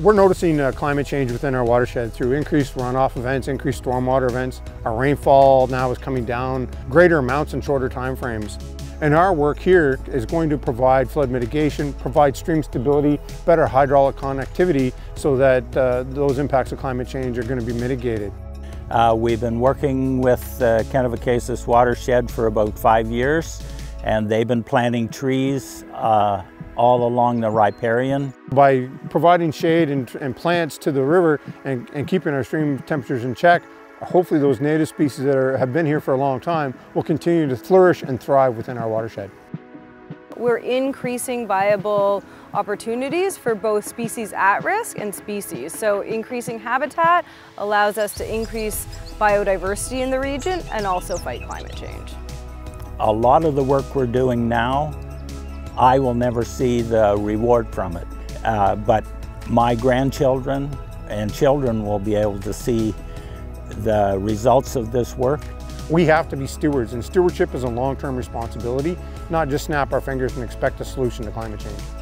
We're noticing climate change within our watershed through increased runoff events, increased stormwater events. Our rainfall now is coming down greater amounts in shorter time frames. And our work here is going to provide flood mitigation, provide stream stability, better hydraulic connectivity so that those impacts of climate change are going to be mitigated. We've been working with the Kennebecasis Watershed for about 5 years, and they've been planting trees all along the riparian. By providing shade and plants to the river and keeping our stream temperatures in check, hopefully those native species that have been here for a long time will continue to flourish and thrive within our watershed. We're increasing viable opportunities for both species at risk and species. So increasing habitat allows us to increase biodiversity in the region and also fight climate change. A lot of the work we're doing now, I will never see the reward from it, but my grandchildren and children will be able to see the results of this work. We have to be stewards, and stewardship is a long-term responsibility, not just snap our fingers and expect a solution to climate change.